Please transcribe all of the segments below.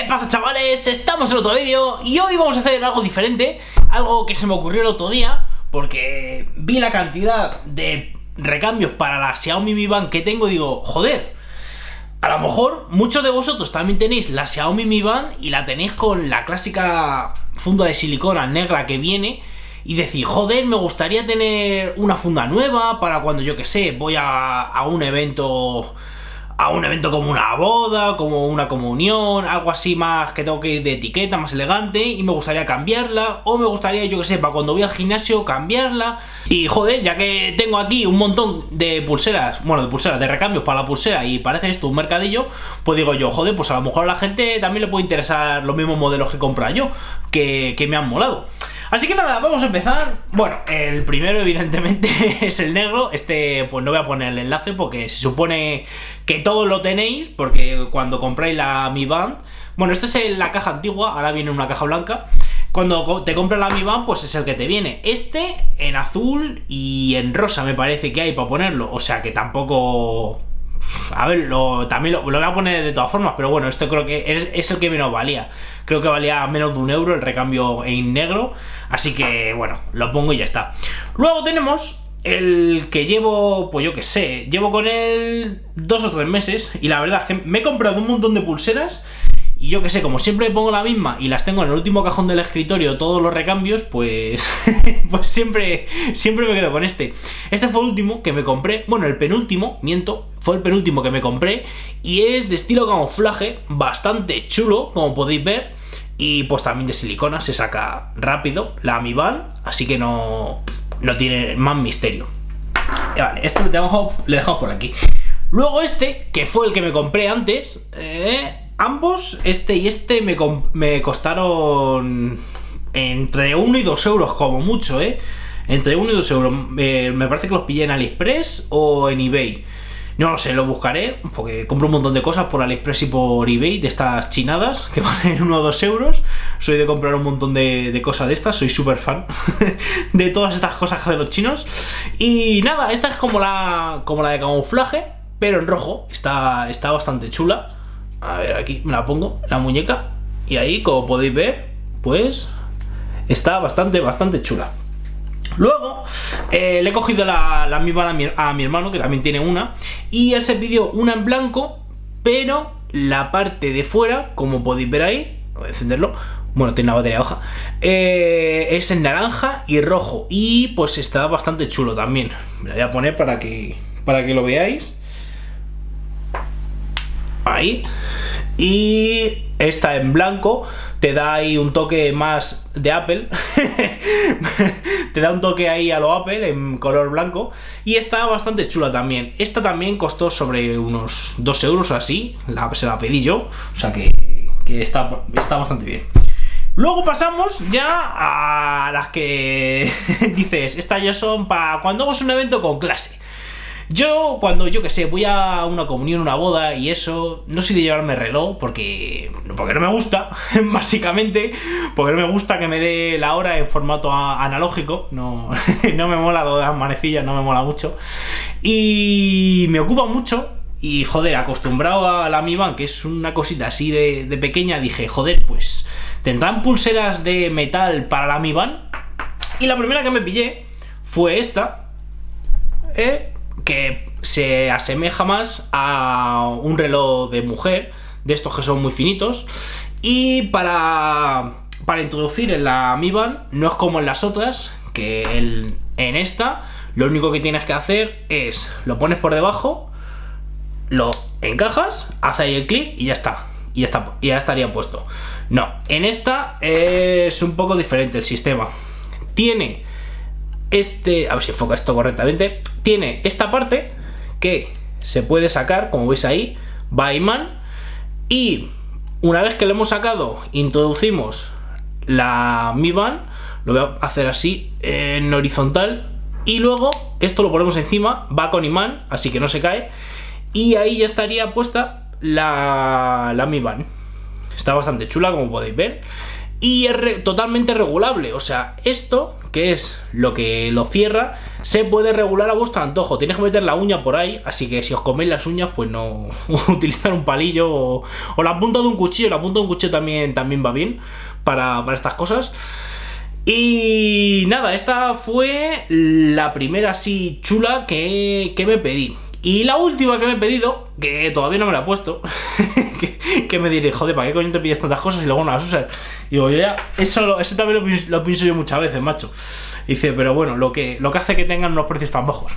¿Qué pasa, chavales? Estamos en otro vídeo y hoy vamos a hacer algo diferente, algo que se me ocurrió el otro día porque vi la cantidad de recambios para la Xiaomi Mi Band que tengo y digo, joder, a lo mejor muchos de vosotros también tenéis la Xiaomi Mi Band y la tenéis con la clásica funda de silicona negra que viene y decís, joder, me gustaría tener una funda nueva para cuando, yo que sé, voy a un evento... a un evento como una boda, como una comunión, algo así más que tengo que ir de etiqueta, más elegante, y me gustaría cambiarla, o me gustaría, yo que sé, para cuando voy al gimnasio cambiarla. Y joder, ya que tengo aquí un montón de pulseras, bueno, de pulseras, de recambios para la pulsera, y parece esto un mercadillo, pues digo yo, joder, pues a lo mejor a la gente también le puede interesar los mismos modelos que compra yo, que me han molado. Así que nada, vamos a empezar. Bueno, el primero evidentemente es el negro. Este pues no voy a poner el enlace porque se supone que todo lo tenéis, porque cuando compráis la Mi Band, bueno, esta es la caja antigua, ahora viene una caja blanca. Cuando te compras la Mi Band, pues es el que te viene. Este en azul y en rosa me parece que hay para ponerlo, o sea que tampoco... A ver, también lo voy a poner de todas formas, pero bueno, esto creo que es el que menos valía. Creo que valía menos de €1 el recambio en negro, así que bueno, lo pongo y ya está. Luego tenemos el que llevo, pues yo que sé, llevo con él 2 o 3 meses y la verdad es que me he comprado un montón de pulseras y yo que sé, como siempre pongo la misma y las tengo en el último cajón del escritorio, todos los recambios, pues pues siempre me quedo con este. Este fue el último que me compré, bueno, el penúltimo, miento. Fue el penúltimo que me compré y es de estilo camuflaje, bastante chulo, como podéis ver. Y pues también de silicona, se saca rápido la Mi Band, así que no tiene más misterio. Vale, este lo dejamos por aquí. Luego este, que fue el que me compré antes, ambos, este y este, me costaron entre 1 y 2 euros como mucho, Entre 1 y 2 euros, me parece que los pillé en AliExpress o en eBay. No lo sé, lo buscaré, porque compro un montón de cosas por AliExpress y por eBay, de estas chinadas que valen 1 o 2 euros. Soy de comprar un montón de cosas de estas, soy súper fan de todas estas cosas de los chinos. Y nada, esta es como la de camuflaje, pero en rojo, está bastante chula. A ver, aquí me la pongo, la muñeca, y ahí, como podéis ver, pues está bastante chula. Luego le he cogido la Mi Band a mi hermano, que también tiene una, y él se pidió una en blanco, pero la parte de fuera, como podéis ver ahí, voy a encenderlo, bueno, tiene la batería baja, es en naranja y rojo, y pues está bastante chulo también. Me la voy a poner para que lo veáis. Ahí. Y esta en blanco te da ahí un toque más de Apple te da un toque ahí a lo Apple en color blanco y está bastante chula también. Esta también costó sobre unos 2 euros o así, se la pedí yo, o sea que está bastante bien. Luego pasamos ya a las que dices, estas ya son para cuando hagas un evento con clase. Yo, cuando, yo que sé, voy a una comunión, una boda y eso, no soy de llevarme reloj porque no me gusta, básicamente, porque no me gusta que me dé la hora en formato analógico, no me mola lo de las manecillas, no me mola mucho, y me ocupa mucho, y joder, acostumbrado a la Mi Band, que es una cosita así de pequeña, dije, joder, pues, ¿tendrán pulseras de metal para la Mi Band? Y la primera que me pillé fue esta, que se asemeja más a un reloj de mujer, de estos que son muy finitos, y para introducir en la Mi Band no es como en las otras, que en esta lo único que tienes que hacer es, lo pones por debajo, lo encajas, haces ahí el clic y ya está. Y ya estaría puesto. No, en esta es un poco diferente el sistema. Tiene... a ver si enfoca esto correctamente, tiene esta parte que se puede sacar, como veis ahí, va imán, y una vez que lo hemos sacado, introducimos la Mi Band, lo voy a hacer así, en horizontal, y luego esto lo ponemos encima, va con imán, así que no se cae, y ahí ya estaría puesta la Mi Band. Está bastante chula, como podéis ver. y es totalmente regulable. O sea, esto, que es lo que lo cierra, se puede regular a vuestro antojo. Tenéis que meter la uña por ahí, así que si os coméis las uñas, pues no utilizar un palillo o la punta de un cuchillo. La punta de un cuchillo también va bien para estas cosas. Y nada, esta fue la primera así chula que me pedí. Y la última que me he pedido, que todavía no me la he puesto, que me diré, joder, ¿para qué coño te pides tantas cosas y luego no las usas? Y digo, yo ya, eso también lo pienso yo muchas veces, macho. Y dice, pero bueno, lo que hace que tengan unos precios tan bajos.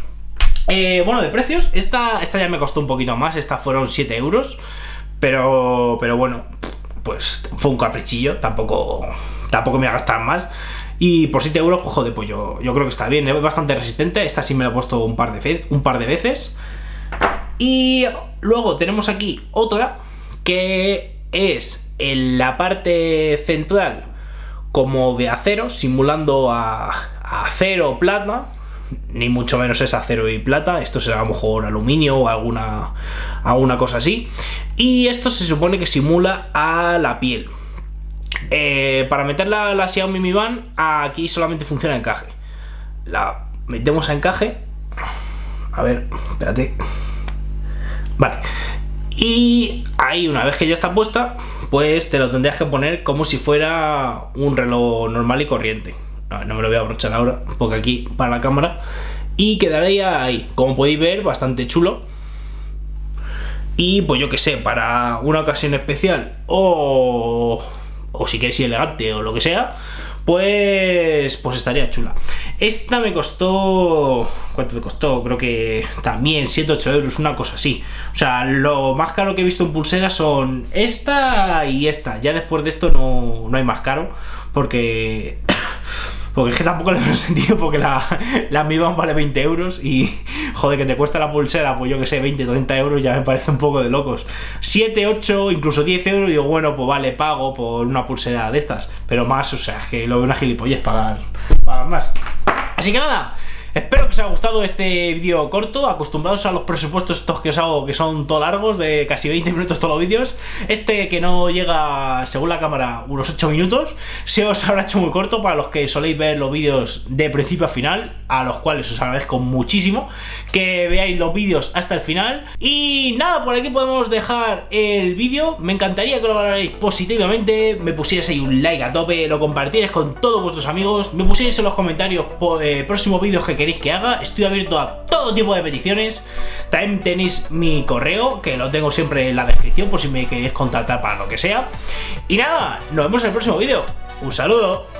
Bueno, de precios, esta ya me costó un poquito más, esta fueron 7 euros, pero bueno, pues fue un caprichillo, tampoco me voy a gastar más. Y por 7 euros, pues joder, pues yo creo que está bien, es bastante resistente. Esta sí me la he puesto un par de veces. Y luego tenemos aquí otra, que es en la parte central como de acero, simulando a acero o plata. Ni mucho menos es acero y plata, esto será a lo mejor aluminio o alguna cosa así. Y esto se supone que simula a la piel. Para meter la Xiaomi Mi Band, aquí solamente funciona encaje. La metemos a encaje. A ver, espérate. Vale. Y ahí, una vez que ya está puesta, pues te lo tendrías que poner como si fuera un reloj normal y corriente. No me lo voy a abrochar ahora, porque aquí para la cámara. Y quedaría ahí, como podéis ver, bastante chulo. Y pues yo que sé, para una ocasión especial o si queréis ir elegante o lo que sea, pues estaría chula. Esta me costó... ¿Cuánto me costó? Creo que también 7-8 euros, una cosa así. O sea, lo más caro que he visto en pulseras son esta y esta. Ya después de esto no hay más caro, porque es que tampoco le veo sentido, porque la Mi Band vale 20 euros y, joder, que te cuesta la pulsera, pues yo que sé, 20-30 euros ya me parece un poco de locos. 7, 8, incluso 10 euros, digo, bueno, pues vale, pago por una pulsera de estas, pero más, o sea, es que lo veo una gilipollez pagar más. Así que nada, espero que os haya gustado este vídeo corto. Acostumbrados a los presupuestos estos que os hago, que son todo largos, de casi 20 minutos todos los vídeos. Este que no llega, según la cámara, unos 8 minutos. Se os habrá hecho muy corto para los que soléis ver los vídeos de principio a final, a los cuales os agradezco muchísimo que veáis los vídeos hasta el final. Y nada, por aquí podemos dejar el vídeo. Me encantaría que lo valoraréis positivamente, me pusierais ahí un like a tope, lo compartierais con todos vuestros amigos, me pusierais en los comentarios próximos vídeos que queréis que haga. Estoy abierto a todo tipo de peticiones. También tenéis mi correo, que lo tengo siempre en la descripción, por si me queréis contactar para lo que sea. Y nada, nos vemos en el próximo vídeo. Un saludo.